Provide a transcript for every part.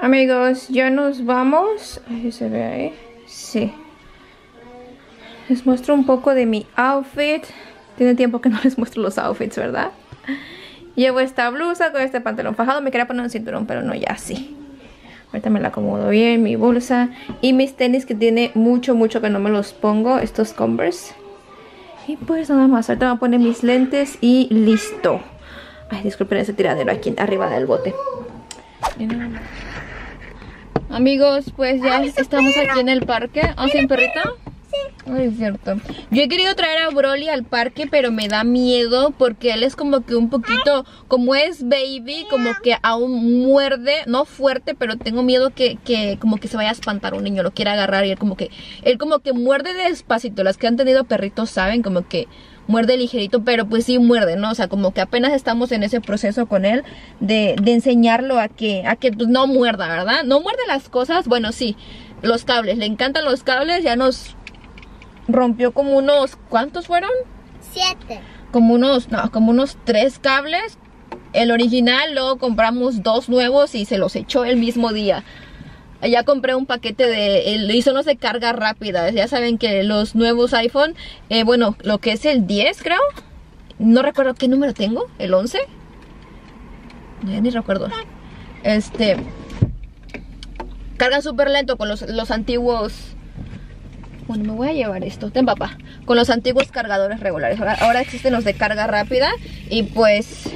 Amigos, ya nos vamos. Ahí se ve ahí. Sí. Les muestro un poco de mi outfit. Tiene tiempo que no les muestro los outfits, ¿verdad? Llevo esta blusa con este pantalón fajado. Me quería poner un cinturón, pero no, ya sí. Ahorita me la acomodo bien, mi bolsa. Y mis tenis, que tiene mucho, mucho que no me los pongo. Estos Converse. Y pues nada más. Ahorita me voy a poner mis lentes y listo. Ay, disculpen ese tiradero aquí arriba del bote. Amigos, pues ya estamos aquí en el parque. ¿Ah, sin perrita? Sí. Ay, es cierto. Yo he querido traer a Broly al parque, pero me da miedo porque él es como que un poquito, como es baby, como que aún muerde, no fuerte, pero tengo miedo que como que se vaya a espantar un niño, lo quiera agarrar y él como que muerde despacito. Las que han tenido perritos saben como que muerde ligerito, pero pues sí muerde, ¿no? O sea, como que apenas estamos en ese proceso con él de enseñarlo a que pues, no muerda, ¿verdad? No muerde las cosas, bueno, sí, los cables, le encantan los cables, ya nos rompió como unos, ¿cuántos fueron? 7. Como unos 3 cables, el original, luego compramos 2 nuevos y se los echó el mismo día. Ya compré un paquete y son los de carga rápida. Ya saben que los nuevos iPhone, bueno, lo que es el 10 creo. No recuerdo qué número tengo, el 11. Ya ni recuerdo. Cargan súper lento con los antiguos. Bueno, me voy a llevar esto, ten papá. Con los antiguos cargadores regulares. Ahora existen los de carga rápida y pues...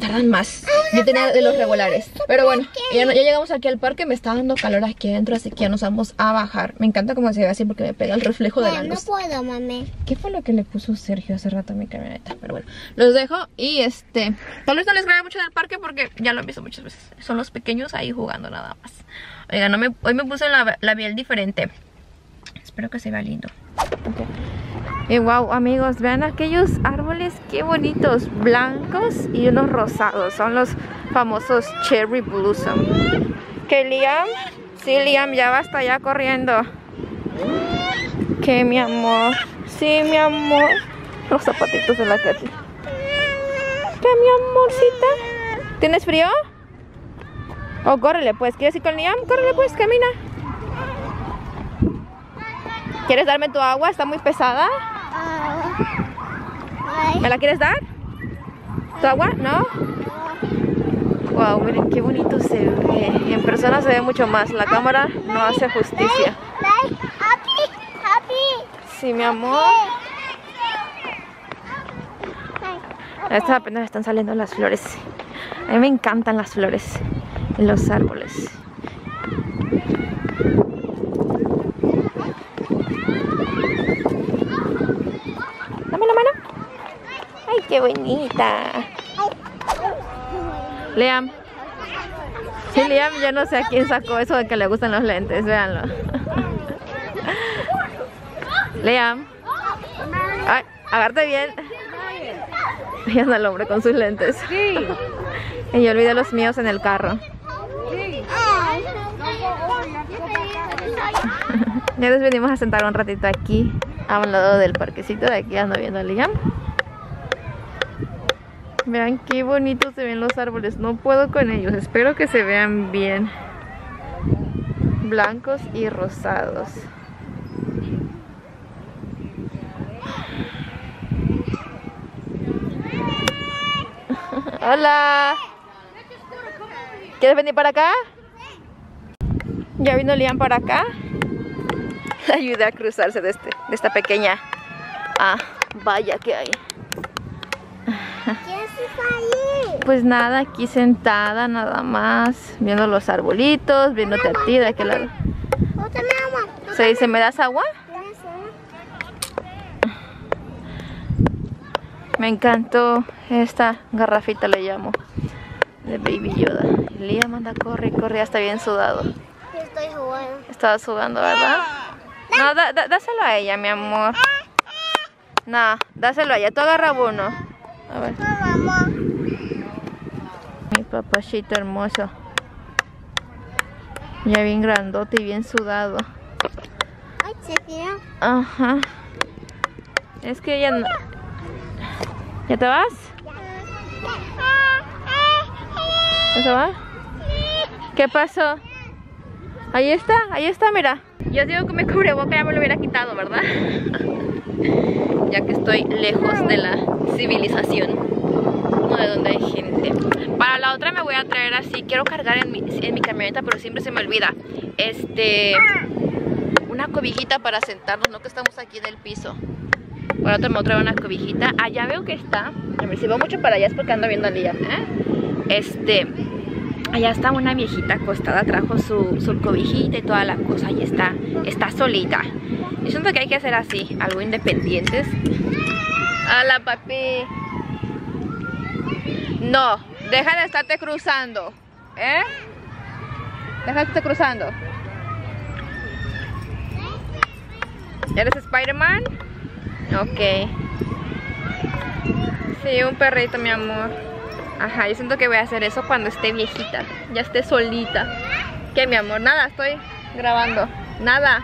tardan más. Yo tenía de los regulares. Pero bueno, ya llegamos aquí al parque. Me está dando calor aquí adentro, así que ya nos vamos a bajar. Me encanta cómo se ve así porque me pega el reflejo de la luz. No puedo, mami. ¿Qué fue lo que le puso Sergio hace rato a mi camioneta? Pero bueno, los dejo. Y tal vez no les grabé mucho del parque porque ya lo he visto muchas veces. Son los pequeños ahí jugando nada más. Oigan, hoy me puse la labial diferente. Espero que se vea lindo. Okay. Y wow, amigos, vean aquellos árboles, qué bonitos, blancos y unos rosados. Son los famosos cherry blossom. ¿Qué, Liam? Sí, Liam, ya basta, ya corriendo. ¿Qué, mi amor? Sí, mi amor. Los zapatitos de la Katy. ¿Qué, mi amorcita? ¿Tienes frío? Oh, córrele pues, ¿quieres ir con Liam? Córrele pues, camina. ¿Quieres darme tu agua? ¿Está muy pesada? ¿Me la quieres dar? ¿Tu agua? ¿No? Wow, miren qué bonito se ve. En persona se ve mucho más. La cámara no hace justicia. Sí, mi amor. Estas apenas están saliendo las flores. A mí me encantan las flores en los árboles. ¡Qué bonita! Liam. Sí, Liam, yo no sé a quién sacó eso de que le gustan los lentes, véanlo. Liam. Ay, agárrate bien. Y anda el hombre con sus lentes. Sí. Y yo olvidé los míos en el carro. Sí. Ya nos venimos a sentar un ratito aquí, a un lado del parquecito. De aquí ando viendo a Liam. Vean qué bonitos se ven los árboles. No puedo con ellos. Espero que se vean bien. Blancos y rosados. Hola. ¿Quieres venir para acá? Ya vino Liam para acá. Le ayudé a cruzarse de esta pequeña valla que hay. Pues nada, aquí sentada nada más, viendo los arbolitos, viéndote a ti de aquel lado. ¿Se me das agua? Me encantó esta garrafita, le llamo, de Baby Yoda. Liam anda, corre, corre, ya está bien sudado. Estoy jugando. Estabas jugando, ¿verdad? No, dáselo a ella, mi amor. No, dáselo a ella, tú agarra uno. A ver. Mi papachito hermoso. Ya bien grandote y bien sudado. Ay, se tiró. Ajá. Es que ya no... ¿Ya te vas? ¿Eso va? ¿Qué pasó? Ahí está, mira. Yo digo que mi cubreboca ya me lo hubiera quitado, ¿verdad? Ya que estoy lejos de la civilización, no de donde hay gente. Para la otra me voy a traer así, quiero cargar en mi camioneta, pero siempre se me olvida. Una cobijita para sentarnos, no que estamos aquí en el piso. Para la otra me voy a traer una cobijita. Allá veo que está, a ver si voy mucho para allá es porque ando viendo a Lía, allá está una viejita acostada, trajo su cobijita y toda la cosa, y está solita. Yo siento que hay que hacer así, algo independientes. ¡Hola, papi! No, deja de estarte cruzando, ¿eh? Deja de estarte cruzando. ¿Eres Spider-Man? Ok. Sí, un perrito, mi amor. Ajá, yo siento que voy a hacer eso cuando esté viejita, ya esté solita. ¿Qué, mi amor? Nada, estoy grabando. Nada.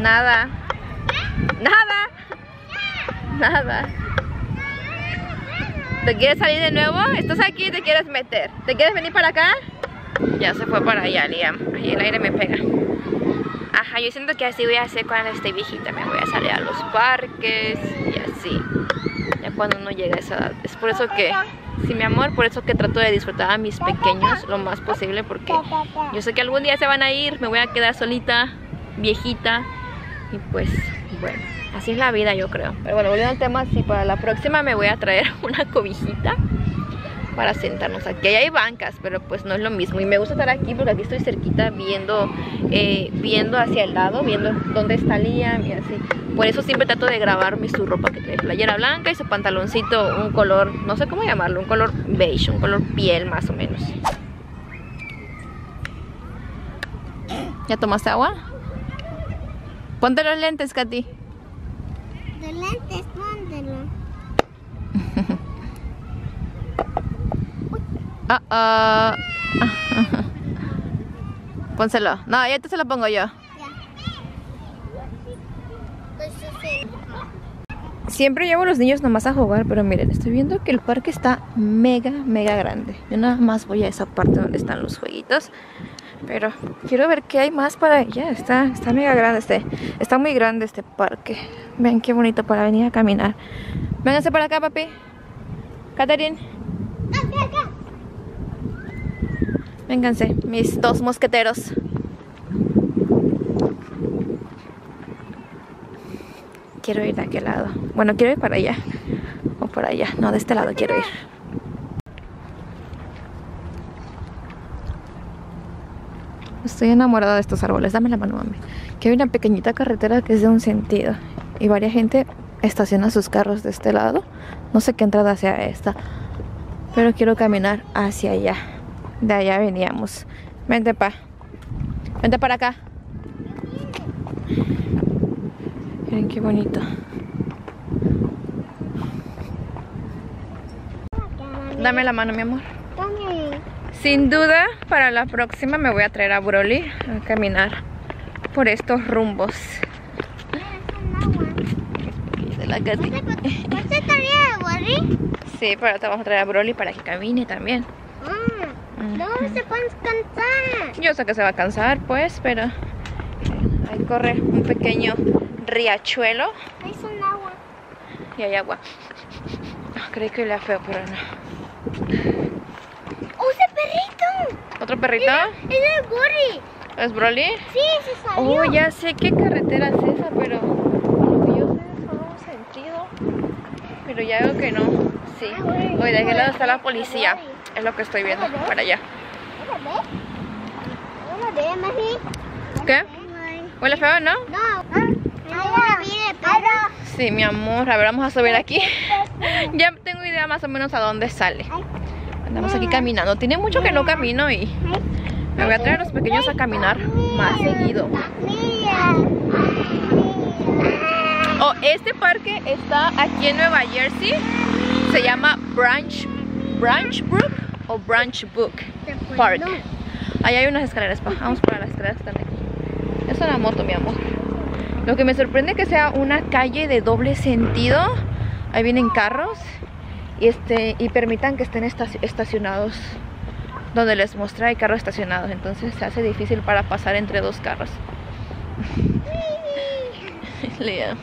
Nada. Nada. Nada. ¿Te quieres salir de nuevo? ¿Estás aquí y te quieres meter? ¿Te quieres venir para acá? Ya se fue para allá, Liam. Ahí el aire me pega. Ajá, yo siento que así voy a hacer cuando esté viejita. Me voy a salir a los parques y así. Ya cuando uno llega a esa edad. Es por eso que, sí, mi amor, por eso que trato de disfrutar a mis pequeños lo más posible. Porque yo sé que algún día se van a ir. Me voy a quedar solita, viejita. Y pues, bueno, así es la vida, yo creo. Pero bueno, volviendo al tema, sí, para la próxima me voy a traer una cobijita para sentarnos aquí. Ahí hay bancas, pero pues no es lo mismo. Y me gusta estar aquí porque aquí estoy cerquita viendo, viendo hacia el lado, viendo dónde está Liam y así. Por eso siempre trato de grabarme su ropa que trae, playera blanca y su pantaloncito, un color, no sé cómo llamarlo, un color beige, un color piel más o menos. ¿Ya tomaste agua? Ponte los lentes, Katy. Los lentes, póntelo. Pónselo. No, ya te se lo pongo yo. Ya. Siempre llevo a los niños nomás a jugar, pero miren, estoy viendo que el parque está mega, mega grande. Yo nada más voy a esa parte donde están los jueguitos. Pero quiero ver qué hay más para... Ya, está mega grande Está muy grande este parque. Ven qué bonito para venir a caminar. Vénganse para acá, papi. Catherine. Vénganse, mis dos mosqueteros. Quiero ir de aquel lado. Bueno, quiero ir para allá. O para allá. No, de este lado quiero ir. Estoy enamorada de estos árboles. Dame la mano, mami. Que hay una pequeñita carretera que es de un sentido. Y varia gente estaciona sus carros de este lado. No sé qué entrada sea esta. Pero quiero caminar hacia allá. De allá veníamos. Vente, pa. Vente para acá. Miren qué bonito. Dame la mano, mi amor. Sin duda, para la próxima me voy a traer a Broly a caminar por estos rumbos. De la gatita. ¿Vas a traer a Broly? Sí, pero te vamos a traer a Broly para que camine también. No se puede cansar. Yo sé que se va a cansar, pues, pero ahí corre un pequeño riachuelo. Ahí es un agua. Y hay agua. Creí que olía feo, pero no. Perrito. ¿Otro perrito? Es el Broly. ¿Es Broly? Sí, se salió. Oh, ya sé qué carretera es esa, pero yo sé que solo un sentido. Pero ya veo que no. Sí. Oye, ¿de qué lado está la policía? Es lo que estoy viendo. Para allá. ¿Qué? ¿Huele feo, no? No. Sí, mi amor. A ver, vamos a subir aquí. Ya tengo idea más o menos a dónde sale. Andamos aquí caminando. Tiene mucho que no camino y me voy a traer a los pequeños a caminar más seguido. Oh, este parque está aquí en Nueva Jersey. Se llama Branch Brook o Branch Brook Park. Ahí hay unas escaleras. Vamos para las escaleras que están aquí. Es una moto, mi amor. Lo que me sorprende es que sea una calle de doble sentido. Ahí vienen carros. y permitan que estén estacionados donde les mostré. Hay carros estacionados, entonces se hace difícil para pasar entre dos carros. Lea.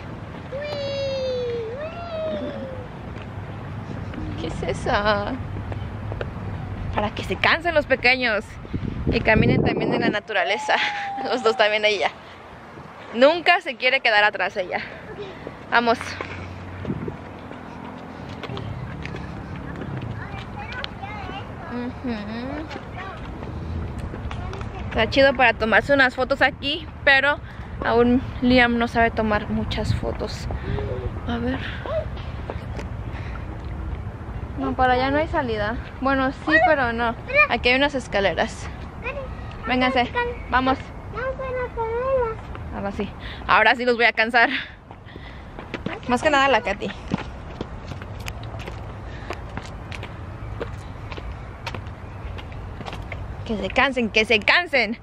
¿Qué es eso? Para que se cansen los pequeños y caminen también en la naturaleza. Los dos también, ella. Nunca se quiere quedar atrás ella. Vamos. Está chido para tomarse unas fotos aquí, pero aún Liam no sabe tomar muchas fotos. A ver. No, para allá no hay salida. Bueno, sí, pero no. Aquí hay unas escaleras. Vénganse, vamos. Ahora sí los voy a cansar. Más que nada la Katy. Que se cansen, que se cansen.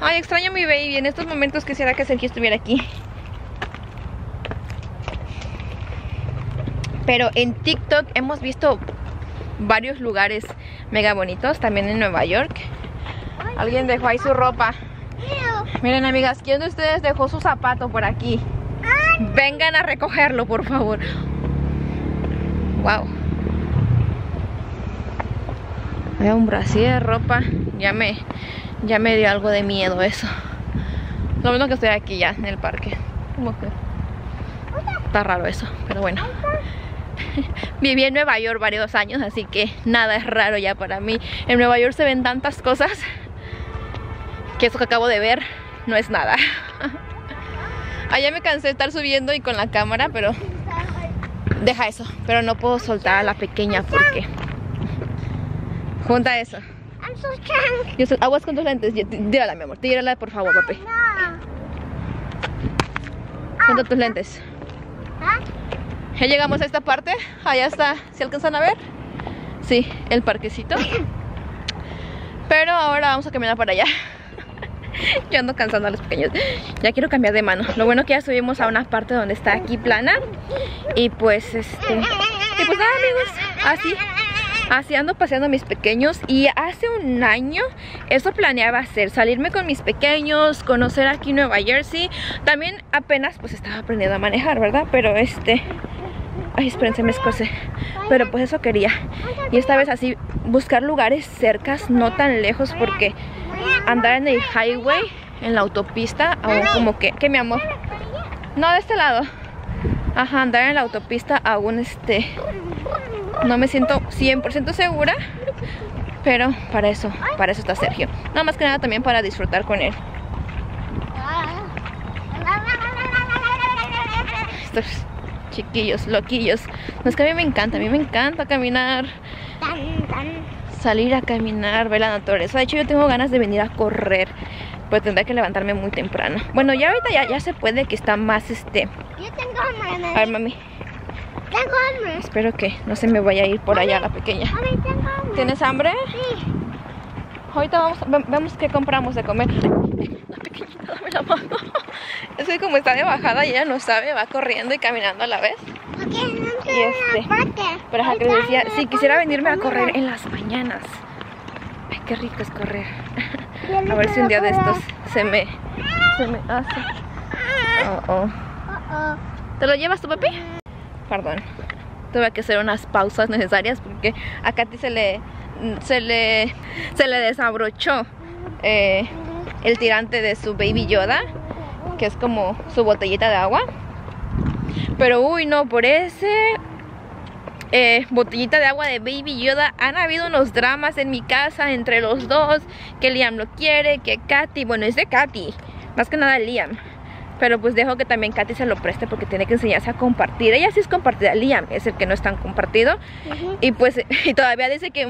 Ay, extraño a mi baby. En estos momentos quisiera que Sergio estuviera aquí. Pero en TikTok hemos visto varios lugares mega bonitos. También en Nueva York. Alguien dejó ahí su ropa. Miren, amigas, ¿quién de ustedes dejó su zapato por aquí? Vengan a recogerlo, por favor. Wow. Veo un brasier de ropa. Ya me dio algo de miedo eso. Lo bueno que estoy aquí ya en el parque. Como que está raro eso, pero bueno. Viví en Nueva York varios años, así que nada es raro ya para mí. En Nueva York se ven tantas cosas que eso que acabo de ver no es nada. Allá me cansé de estar subiendo y con la cámara, pero deja eso. Pero no puedo soltar a la pequeña porque junta eso. Aguas con tus lentes. Tírala, mi amor. Tírala, por favor, papi. Junta tus lentes. Ya llegamos a esta parte. Allá está. ¿Se alcanzan a ver? Sí, el parquecito. Pero ahora vamos a caminar para allá. Yo ando cansando a los pequeños. Ya quiero cambiar de mano. Lo bueno que ya subimos a una parte donde está aquí plana. Y pues y pues nada, amigos. Así ando paseando a mis pequeños. Y hace un año eso planeaba hacer, salirme con mis pequeños, conocer aquí Nueva Jersey. También apenas pues estaba aprendiendo a manejar, ¿verdad? Pero ay, espérense, me escocé. Pero pues eso quería. Y esta vez así, buscar lugares cercas, no tan lejos, porque andar en el highway, en la autopista, aún como que... ¿Qué, mi amor? No, de este lado. Ajá, andar en la autopista aún no me siento 100% segura, pero para eso está Sergio. No, más que nada también para disfrutar con él. Estos chiquillos, loquillos. No, es que a mí me encanta caminar. Salir a caminar, ver la naturaleza. De hecho, yo tengo ganas de venir a correr, pero tendré que levantarme muy temprano. Bueno, ya ahorita ya se puede, que está más Yo tengo hambre. A ver, mami. Tengo hambre. Espero que no se me vaya a ir por allá la pequeña. Mami, tengo hambre. ¿Tienes hambre? Sí. Ahorita vemos qué compramos de comer. La pequeñita, dame la mano. Es que como está de bajada y ella no sabe, va corriendo y caminando a la vez. Y pero que les decía, si quisiera venirme a correr en las mañanas. Ay, qué rico es correr. A ver si un día de estos se me hace. ¿Te lo llevas tu papi? Perdón, tuve que hacer unas pausas necesarias porque a Katy se le desabrochó el tirante de su Baby Yoda, que es como su botellita de agua. Pero uy, no, por ese botellita de agua de Baby Yoda han habido unos dramas en mi casa entre los dos. Que Liam lo quiere, que Katy, bueno, es de Katy, más que nada Liam. Pero pues dejo que también Katy se lo preste porque tiene que enseñarse a compartir. Ella sí es compartida, Liam es el que no es tan compartido. Y pues todavía dice que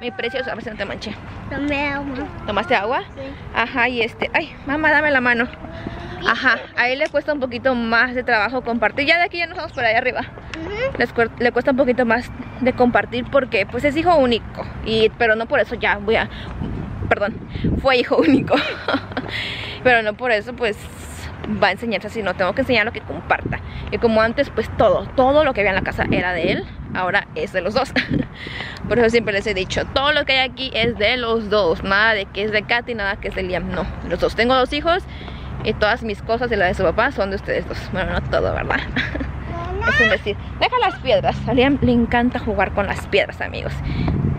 mi precioso, a ver si no te manché. Tomé agua. ¿Tomaste agua? Sí. Ajá, y ay, mamá, dame la mano. Ajá, ahí le cuesta un poquito más de trabajo compartir. Ya de aquí ya nos vamos por allá arriba. Le cuesta un poquito más de compartir porque pues es hijo único. Pero no por eso ya fue hijo único. Pero no por eso pues va a enseñarse así, no tengo que enseñar lo que comparta. Y como antes, pues todo lo que había en la casa era de él, ahora es de los dos. Por eso siempre les he dicho, todo lo que hay aquí es de los dos, nada de que es de Katy, nada que es de Liam, no, los dos. Tengo dos hijos y todas mis cosas y las de su papá son de ustedes dos. Bueno, no todo, ¿verdad? Es un decir. Deja las piedras. A Liam le encanta jugar con las piedras, amigos.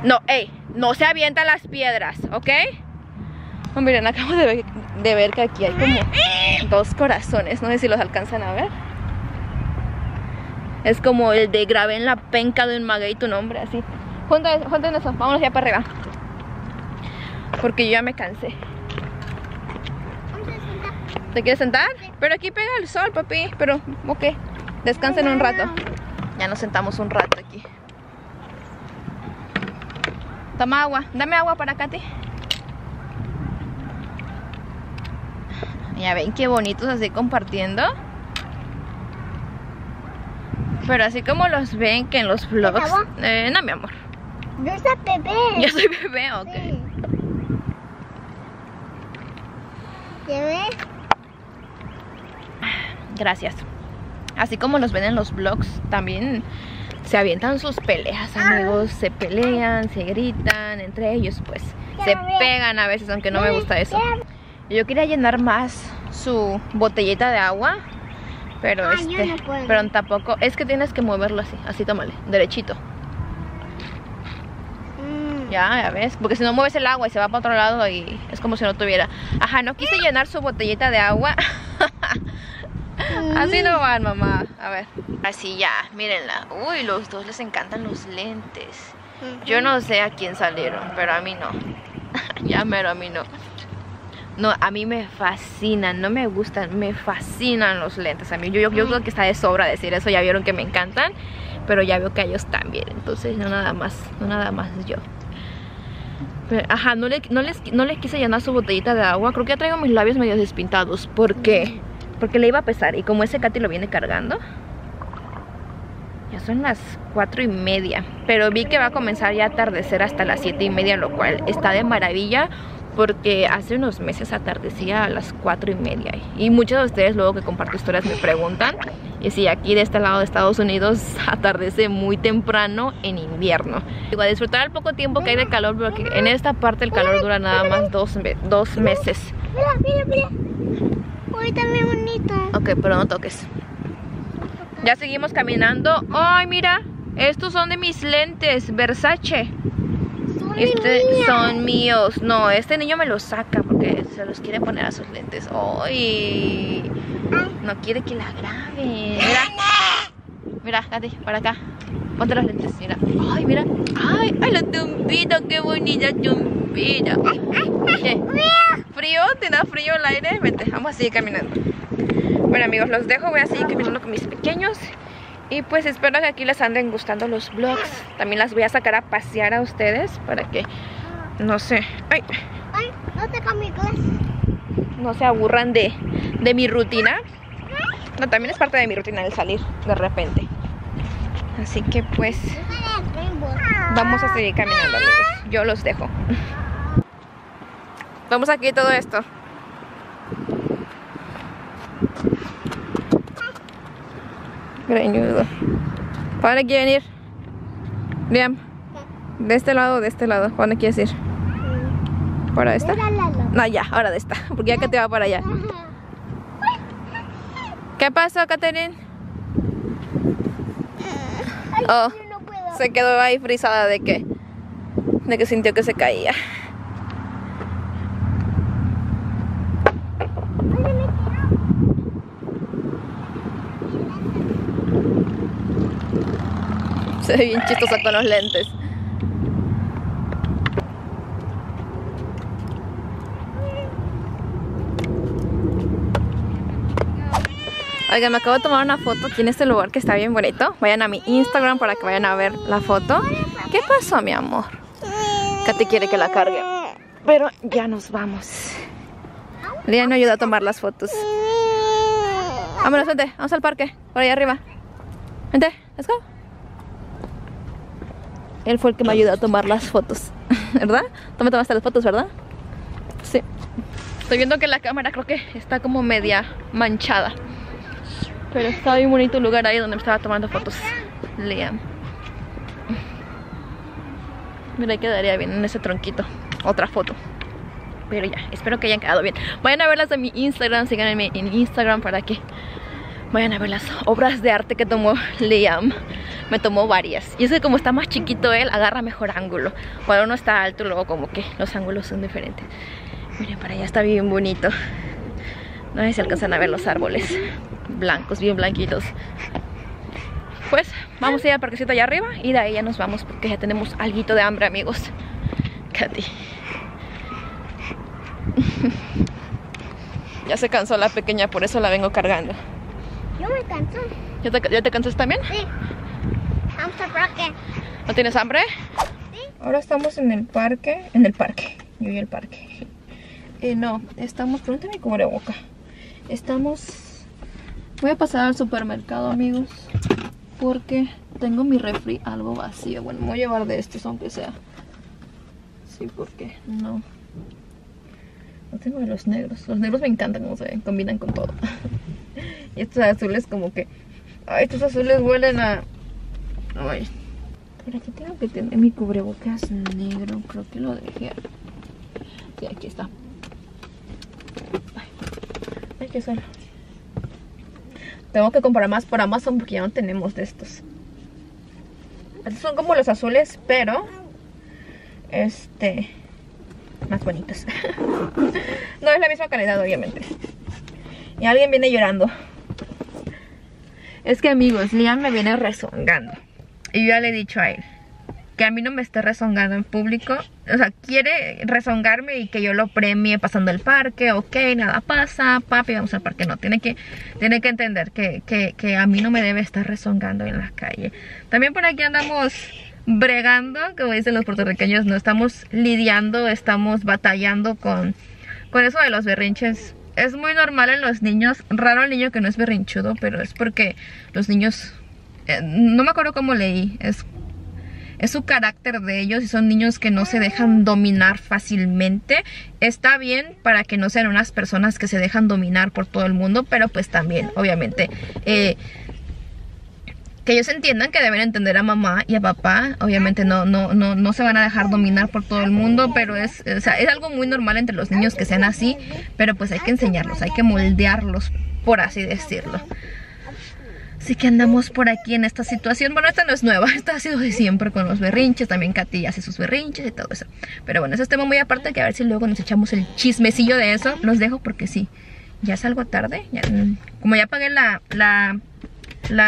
No, ey, no se avientan las piedras, ¿ok? Oh, miren, acabo de ver que aquí hay como dos corazones. No sé si los alcanzan a ver. Es como el de grabé en la penca de un maguey tu nombre, así. Junten eso, vámonos ya para arriba, porque yo ya me cansé. ¿Te quieres sentar? Pero aquí pega el sol, papi. Pero, ok, descansen un rato. Ya nos sentamos un rato aquí. Toma agua, dame agua para Katy. Ya ven qué bonitos así compartiendo. Pero así como los ven que en los vlogs. No, mi amor. Yo soy bebé. Yo soy bebé, ok. Sí. ¿Bebé? Gracias. Así como los ven en los vlogs, también se avientan sus peleas, amigos. Se pelean, se gritan entre ellos, pues. Se pegan a veces, aunque no me gusta eso. Yo quería llenar más su botellita de agua, pero pero tampoco, es que tienes que moverlo así, tómale, derechito. Ya ves, porque si no mueves el agua y se va para otro lado y es como si no tuviera. Ajá, no quise llenar su botellita de agua. Así no van, mamá. A ver, así ya, mírenla. Uy, los dos les encantan los lentes. Yo no sé a quién salieron, pero a mí no. Ya mero, a mí no. No, a mí me fascinan, no me gustan, me fascinan los lentes. A mí, yo creo que está de sobra decir eso, ya vieron que me encantan, pero ya veo que a ellos también, entonces no nada más yo. Pero, ajá, no les quise llenar su botellita de agua, creo que ya traigo mis labios medio despintados. ¿Por qué? Porque le iba a pesar y como ese Katy lo viene cargando, ya son las 4:30, pero vi que va a comenzar ya a atardecer hasta las 7:30, lo cual está de maravilla. Porque hace unos meses atardecía a las 4:30. Y muchos de ustedes luego que comparto historias me preguntan y si aquí de este lado de Estados Unidos atardece muy temprano en invierno. Digo, a disfrutar el poco tiempo que hay de calor, porque en esta parte el calor dura nada más dos meses. Mira, mira, ahorita muy bonita. Ok, pero no toques. Ya seguimos caminando. Ay, mira, estos son de mis lentes, Versace. Son míos. No, este niño me los saca porque se los quiere poner a sus lentes. ¡Ay! No quiere que la grabe. Mira, mira, Katy, para acá. Ponte los lentes, mira. ¡Ay, mira! ¡Ay, ay, la tumbita! ¡Qué bonita tumbita! ¿Qué? ¿Frío? ¿Te da frío el aire? Vente, vamos a seguir caminando. Bueno, amigos, los dejo. Voy a seguir caminando con mis pequeños. Y pues espero que aquí les anden gustando los vlogs. También las voy a sacar a pasear a ustedes para que, no sé, ay, no se aburran de mi rutina. No, también es parte de mi rutina el salir de repente. Así que pues vamos a seguir caminando, amigos. Yo los dejo. Vamos aquí todo esto. Greñudo. ¿Para dónde quieren ir? Liam. ¿De este lado o de este lado? ¿Para dónde quieres ir? ¿Para esta? No, ya, ahora de esta. Porque ya que te va para allá. ¿Qué pasó, Katherine? Oh, se quedó ahí frisada de que sintió que se caía. Se ve bien chistosa con los lentes. Oigan, me acabo de tomar una foto aquí en este lugar que está bien bonito. Vayan a mi Instagram para que vayan a ver la foto. ¿Qué pasó, mi amor? Katy quiere que la cargue, pero ya nos vamos. Liam me ayuda a tomar las fotos. Vámonos, vente, vamos al parque, por allá arriba. Vente, let's go. Él fue el que me ayudó a tomar las fotos, ¿verdad? Tú me tomaste las fotos, ¿verdad? Sí. Estoy viendo que la cámara creo que está como media manchada, pero está bien bonito el lugar ahí donde me estaba tomando fotos Liam. Mira, quedaría bien en ese tronquito otra foto. Pero ya, espero que hayan quedado bien. Vayan a verlas en mi Instagram, síganme en Instagram para que vayan a ver las obras de arte que tomó Liam. Me tomó varias. Y es que como está más chiquito él, agarra mejor ángulo. Cuando uno está alto, luego como que los ángulos son diferentes. Miren, para allá está bien bonito. No sé si alcanzan a ver los árboles blancos, bien blanquitos. Pues vamos a ir al parquecito allá arriba y de ahí ya nos vamos porque ya tenemos alguito de hambre, amigos. Katy ya se cansó la pequeña, por eso la vengo cargando. Yo me canso. ¿Ya te cansas también? Sí. ¿No tienes hambre? Sí. Ahora estamos en el parque. En el parque. Yo y el parque. No, estamos... Pregúntame cómo era boca. Estamos... Voy a pasar al supermercado, amigos, porque tengo mi refri algo vacío. Bueno, me voy a llevar de estos aunque sea. Sí, porque no... No tengo de los negros. Los negros me encantan cómo se ven, combinan con todo. Y estos azules como que... Ay, estos azules huelen a... Ay. Por aquí tengo que tener mi cubrebocas negro. Creo que lo dejé. Sí, aquí está. Ay, ay, qué suena. Tengo que comprar más por Amazon porque ya no tenemos de estos. Estos son como los azules, pero... más bonitos. No es la misma calidad, obviamente. Y alguien viene llorando. Es que, amigos, Liam me viene rezongando. Y yo ya le he dicho a él que a mí no me esté rezongando en público. O sea, quiere rezongarme y que yo lo premie pasando el parque. Ok, nada pasa, papi, vamos al parque. No, tiene que entender que a mí no me debe estar rezongando en la calle. También por aquí andamos... bregando, como dicen los puertorriqueños, no estamos lidiando, estamos batallando con eso de los berrinches. Es muy normal en los niños, raro el niño que no es berrinchudo, pero es porque los niños, no me acuerdo cómo leí, es su carácter de ellos y son niños que no se dejan dominar fácilmente. Está bien para que no sean unas personas que se dejan dominar por todo el mundo, pero pues también, obviamente, que ellos entiendan que deben entender a mamá y a papá. Obviamente no se van a dejar dominar por todo el mundo, pero es, o sea, es algo muy normal entre los niños que sean así, pero pues hay que enseñarlos, hay que moldearlos, por así decirlo. Así que andamos por aquí en esta situación. Bueno, esta no es nueva, esta ha sido de siempre con los berrinches. También Katy hace sus berrinches y todo eso. Pero bueno, ese es tema muy aparte, que a ver si luego nos echamos el chismecillo de eso. Los dejo porque sí, ya salgo tarde, ya, como ya pagué la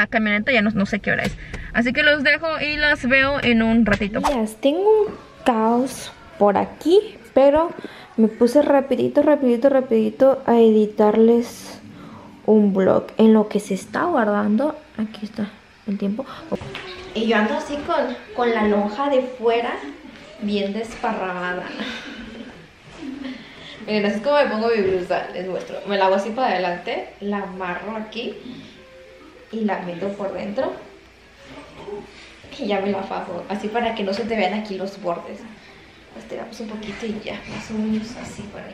camioneta, ya no sé qué hora es. Así que los dejo y las veo en un ratito. Tengo un caos por aquí, pero me puse rapidito a editarles un vlog en lo que se está guardando. Aquí está el tiempo. Y yo ando así con la lonja de fuera bien desparramada. Miren, así es como me pongo mi blusa. Les muestro, me la hago así para adelante, la amarro aquí y la meto por dentro y ya me la fajo, así para que no se te vean aquí los bordes. Las tiramos un poquito y ya, más o menos así por aquí.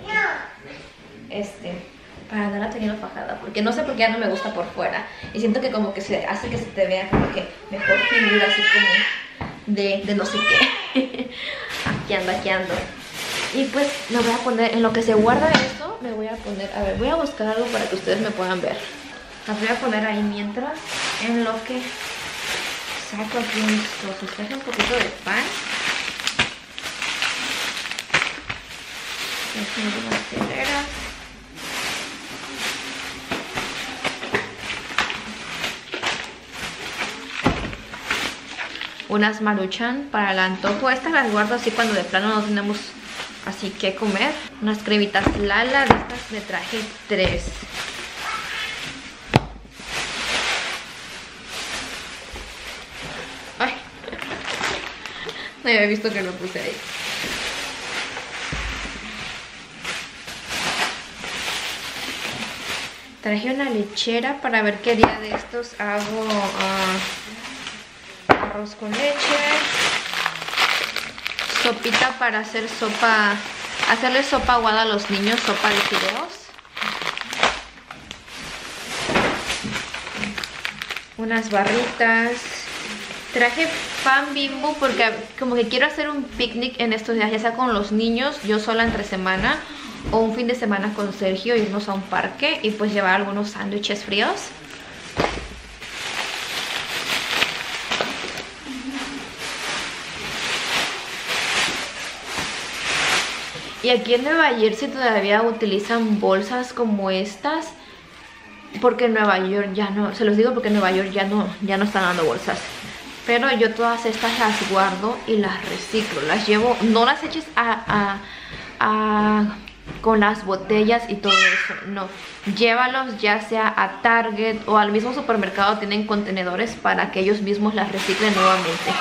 Para no la tener fajada, porque no sé por qué ya no me gusta por fuera. Y siento que como que se hace que se te vea como que mejor figura, así como de no sé qué. Aquí ando. Y pues lo voy a poner, en lo que se guarda eso, me voy a poner, a ver, voy a buscar algo para que ustedes me puedan ver. Las voy a poner ahí mientras, en lo que saco aquí mis cosas. Saco un poquito de pan. Saco unas tijeras. Unas Maruchan para el antojo. Estas las guardo así cuando de plano no tenemos así que comer. Unas cremitas Lala. De estas me traje 3. No había visto que lo puse ahí. Traje una lechera para ver qué día de estos hago arroz con leche. Sopita para hacer sopa hacerle sopa aguada a los niños, sopa de fideos. Unas barritas. Traje pan Bimbo porque como que quiero hacer un picnic en estos días, ya sea con los niños, yo sola entre semana o un fin de semana con Sergio, irnos a un parque y pues llevar algunos sándwiches fríos. Y aquí en Nueva Jersey todavía utilizan bolsas como estas, porque en Nueva York ya no, se los digo porque en Nueva York ya no están dando bolsas. Pero yo todas estas las guardo y las reciclo, las llevo, no las eches con las botellas y todo eso, no. Llévalos ya sea a Target o al mismo supermercado, tienen contenedores para que ellos mismos las reciclen nuevamente.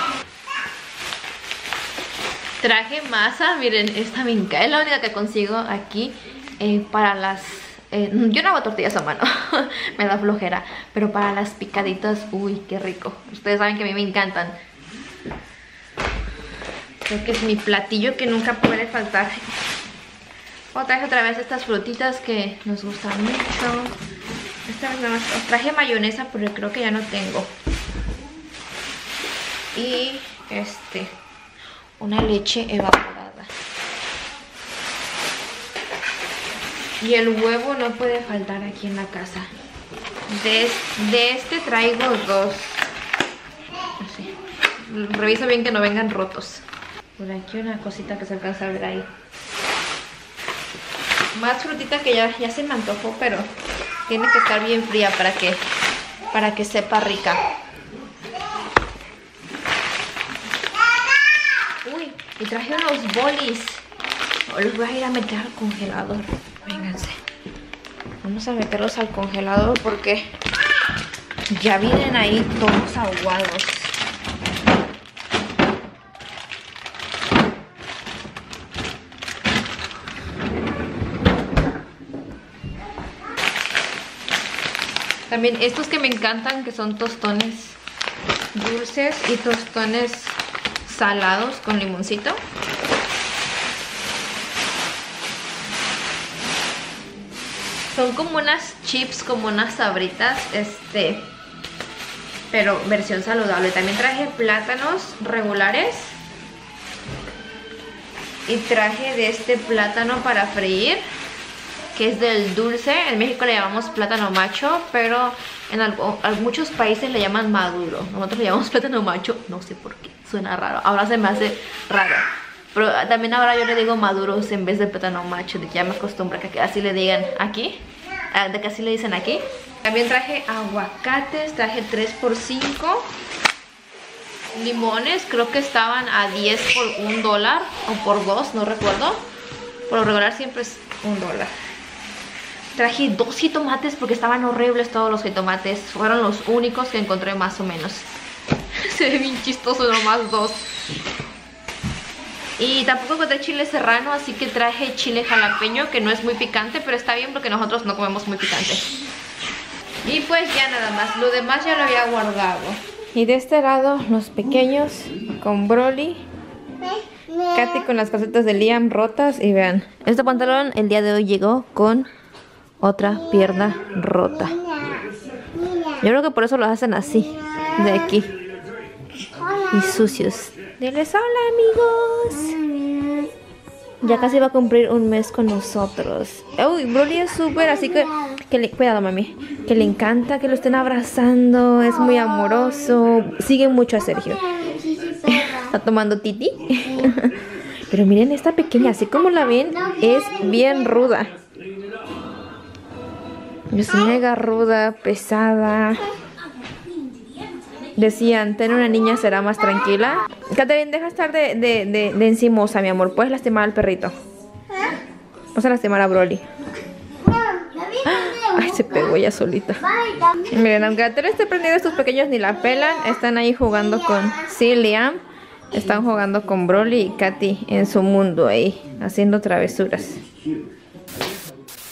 Traje masa, miren, esta me encanta, es la única que consigo aquí para las... yo no hago tortillas a mano, me da flojera, pero para las picaditas, uy, qué rico. Ustedes saben que a mí me encantan. Creo que es mi platillo que nunca puede faltar. Traje otra vez estas frutitas que nos gustan mucho. Esta vez nada más traje mayonesa porque creo que ya no tengo. Y una leche evaporada. Y el huevo no puede faltar aquí en la casa. De este traigo dos. Así. Reviso bien que no vengan rotos. Por aquí una cosita que se alcanza a ver ahí. Más frutita que ya se me antojó, pero tiene que estar bien fría para que sepa rica. Y traje unos bolis. Los voy a ir a meter al congelador. Vénganse. Vamos a meterlos al congelador porque ya vienen ahí todos aguados. También estos que me encantan, que son tostones dulces y tostones salados con limoncito. Son como unas chips, como unas sabritas, pero versión saludable. También traje plátanos regulares y traje de este plátano para freír, que es del dulce. En México le llamamos plátano macho, pero en muchos países le llaman maduro. Nosotros le llamamos plátano macho, no sé por qué, suena raro. Ahora se me hace raro, pero también ahora yo le digo maduros en vez de plátano macho, de que ya me acostumbro a que así le digan aquí, de que así le dicen aquí. También traje aguacates, traje 3x5. Limones, creo que estaban a 10 por $1 o por 2, no recuerdo. Por lo regular siempre es $1. Traje 2 jitomates porque estaban horribles todos los jitomates. Fueron los únicos que encontré más o menos. Se ve bien chistoso nomás 2. Y tampoco encontré chile serrano, así que traje chile jalapeño, que no es muy picante, pero está bien porque nosotros no comemos muy picante. Y pues ya nada más, lo demás ya lo había guardado. Y de este lado los pequeños con Broly, Katy con las calcetas de Liam rotas. Y vean, este pantalón el día de hoy llegó con otra pierna rota. Yo creo que por eso los hacen así, de aquí. Y sucios. Diles hola, amigos. Ya casi va a cumplir un mes con nosotros. Uy, Broly es súper, así que le, cuidado, mami. Que le encanta que lo estén abrazando. Es muy amoroso. Sigue mucho a Sergio. Está tomando titi. Pero miren esta pequeña, así como la ven, es bien ruda. Es mega ruda, pesada. Decían, tener una niña será más tranquila. Catherine, deja estar de encimosa, mi amor. Puedes lastimar al perrito. Vas a lastimar a Broly. Ay, se pegó ella solita. Miren, aunque Catherine esté prendida, estos pequeños ni la pelan. Están ahí jugando con Liam. Están jugando con Broly y Katy en su mundo ahí, haciendo travesuras.